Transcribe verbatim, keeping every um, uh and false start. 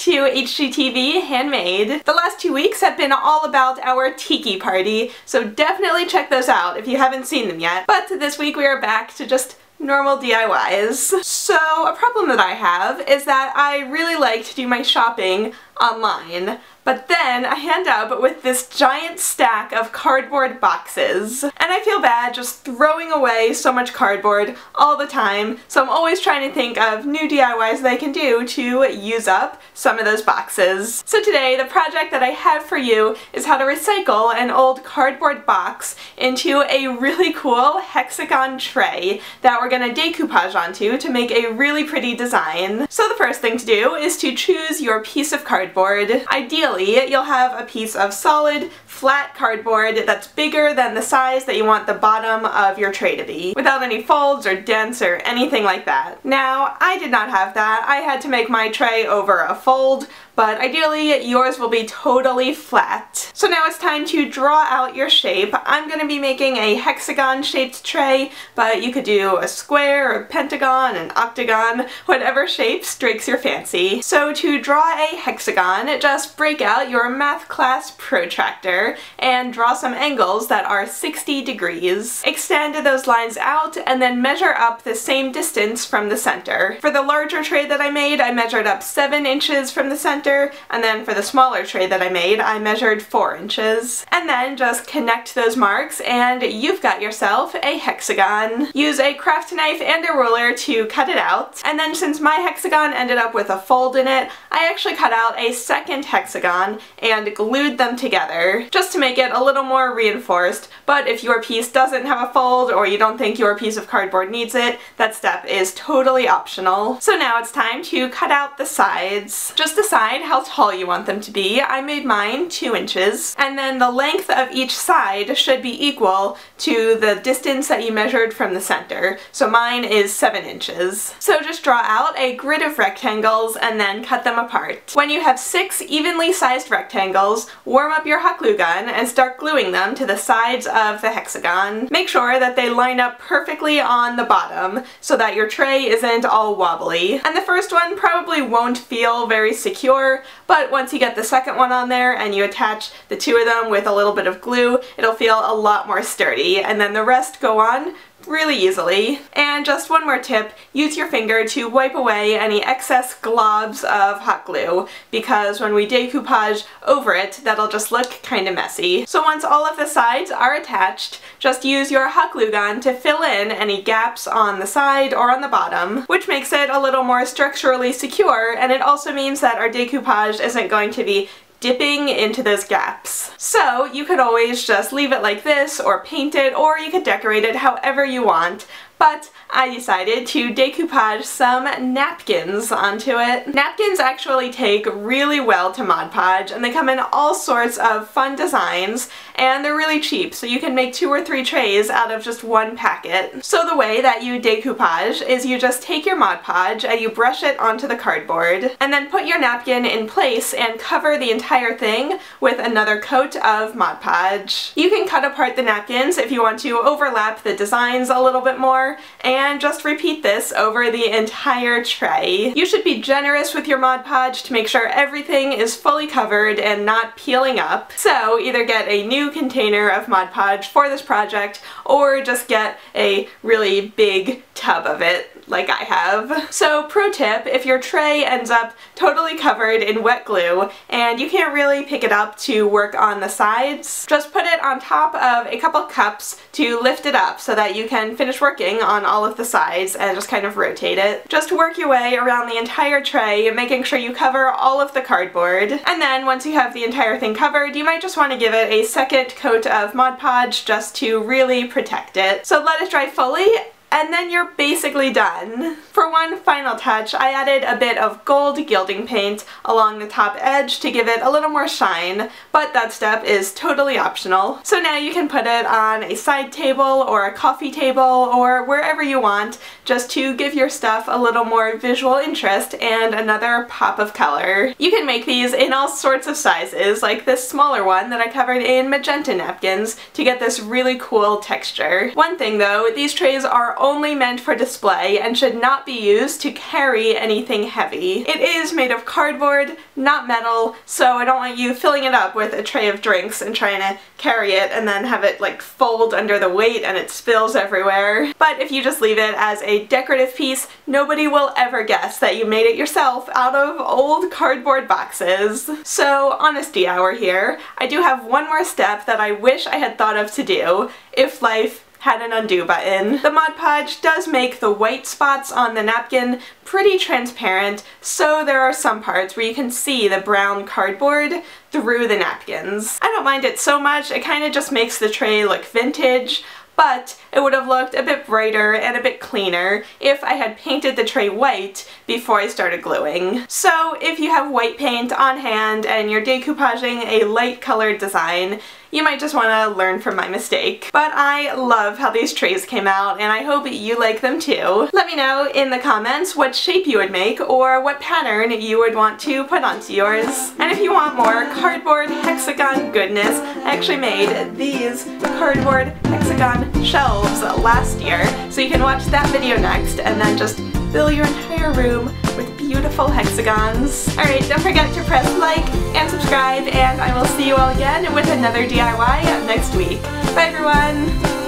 to H G T V Handmade. The last two weeks have been all about our tiki party, so definitely check those out if you haven't seen them yet. But this week we are back to just normal D I Ys. So a problem that I have is that I really like to do my shopping online, but then I end up with this giant stack of cardboard boxes. And I feel bad just throwing away so much cardboard all the time, so I'm always trying to think of new D I Ys that I can do to use up some of those boxes. So today, the project that I have for you is how to recycle an old cardboard box into a really cool hexagon tray that we're gonna decoupage onto to make a really pretty design. So the first thing to do is to choose your piece of cardboard. Board. Ideally, you'll have a piece of solid, flat cardboard that's bigger than the size that you want the bottom of your tray to be, without any folds or dents or anything like that. Now, I did not have that. I had to make my tray over a fold, but ideally yours will be totally flat. So now it's time to draw out your shape. I'm going to be making a hexagon shaped tray, but you could do a square, a pentagon, an octagon, whatever shape strikes your fancy. So to draw a hexagon, just break out your math class protractor and draw some angles that are sixty degrees. Extend those lines out and then measure up the same distance from the center. For the larger tray that I made, I measured up seven inches from the center. And then for the smaller tray that I made, I measured four inches. And then just connect those marks and you've got yourself a hexagon. Use a craft knife and a ruler to cut it out. And then since my hexagon ended up with a fold in it, I actually cut out a second hexagon and glued them together just to make it a little more reinforced. But if your piece doesn't have a fold or you don't think your piece of cardboard needs it, that step is totally optional. So now it's time to cut out the sides. Just the sides how tall you want them to be. I made mine two inches, and then the length of each side should be equal to the distance that you measured from the center. So mine is seven inches. So just draw out a grid of rectangles and then cut them apart. When you have six evenly sized rectangles, warm up your hot glue gun and start gluing them to the sides of the hexagon. Make sure that they line up perfectly on the bottom so that your tray isn't all wobbly. And the first one probably won't feel very secure, but once you get the second one on there and you attach the two of them with a little bit of glue, it'll feel a lot more sturdy, and then the rest go on really easily. And just one more tip, use your finger to wipe away any excess globs of hot glue, because when we decoupage over it, that'll just look kind of messy. So once all of the sides are attached, just use your hot glue gun to fill in any gaps on the side or on the bottom, which makes it a little more structurally secure, and it also means that our decoupage isn't going to be dipping into those gaps. So you could always just leave it like this, or paint it, or you could decorate it however you want. But I decided to decoupage some napkins onto it. Napkins actually take really well to Mod Podge, and they come in all sorts of fun designs, and they're really cheap, so you can make two or three trays out of just one packet. So the way that you decoupage is you just take your Mod Podge and you brush it onto the cardboard, and then put your napkin in place and cover the entire thing with another coat of Mod Podge. You can cut apart the napkins if you want to overlap the designs a little bit more, and just repeat this over the entire tray. You should be generous with your Mod Podge to make sure everything is fully covered and not peeling up. So either get a new container of Mod Podge for this project, or just get a really big tub of it, like I have. So pro tip, if your tray ends up totally covered in wet glue and you can't really pick it up to work on the sides, just put it on top of a couple cups to lift it up so that you can finish working on all of the sides and just kind of rotate it. Just work your way around the entire tray, making sure you cover all of the cardboard. And then once you have the entire thing covered, you might just want to give it a second coat of Mod Podge just to really protect it. So let it dry fully, and then you're basically done. For one final touch, I added a bit of gold gilding paint along the top edge to give it a little more shine, but that step is totally optional. So now you can put it on a side table or a coffee table or wherever you want, just to give your stuff a little more visual interest and another pop of color. You can make these in all sorts of sizes, like this smaller one that I covered in magenta napkins to get this really cool texture. One thing though, these trays are only only meant for display and should not be used to carry anything heavy. It is made of cardboard, not metal, so I don't want you filling it up with a tray of drinks and trying to carry it and then have it like fold under the weight and it spills everywhere. But if you just leave it as a decorative piece, nobody will ever guess that you made it yourself out of old cardboard boxes. So, honesty hour here. I do have one more step that I wish I had thought of to do if life had an undo button. The Mod Podge does make the white spots on the napkin pretty transparent, so there are some parts where you can see the brown cardboard through the napkins. I don't mind it so much, it kind of just makes the tray look vintage, but it would have looked a bit brighter and a bit cleaner if I had painted the tray white before I started gluing. So if you have white paint on hand and you're decoupaging a light colored design, you might just want to learn from my mistake. But I love how these trays came out and I hope you like them too. Let me know in the comments what shape you would make or what pattern you would want to put onto yours. And if you want more cardboard hexagon goodness, I actually made these cardboard hexagon shelves last year, so you can watch that video next and then just fill your entire room with beautiful hexagons. Alright, don't forget to press like and subscribe, and I will see you all again with another D I Y next week. Bye everyone!